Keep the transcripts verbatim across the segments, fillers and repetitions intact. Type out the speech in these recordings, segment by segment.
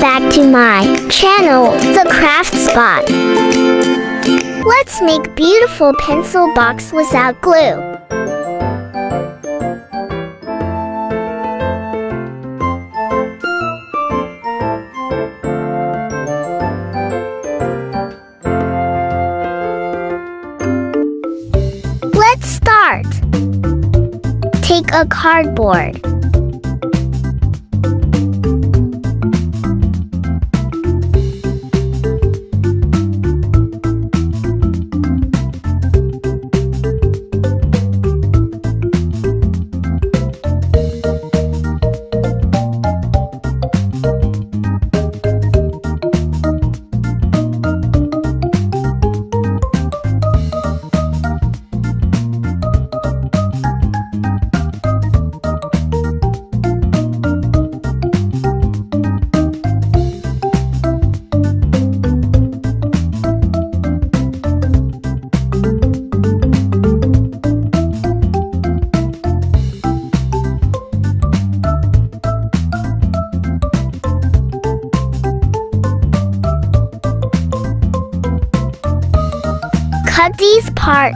back to my channel, The Craft Spot. Let's make beautiful pencil box without glue. Let's start. Take a cardboard. Cut these parts.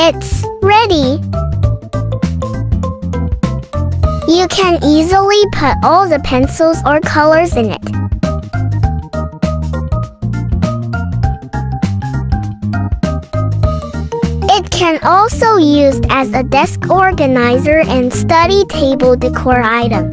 It's ready! You can easily put all the pencils or colors in it. It can also be used as a desk organizer and study table decor item.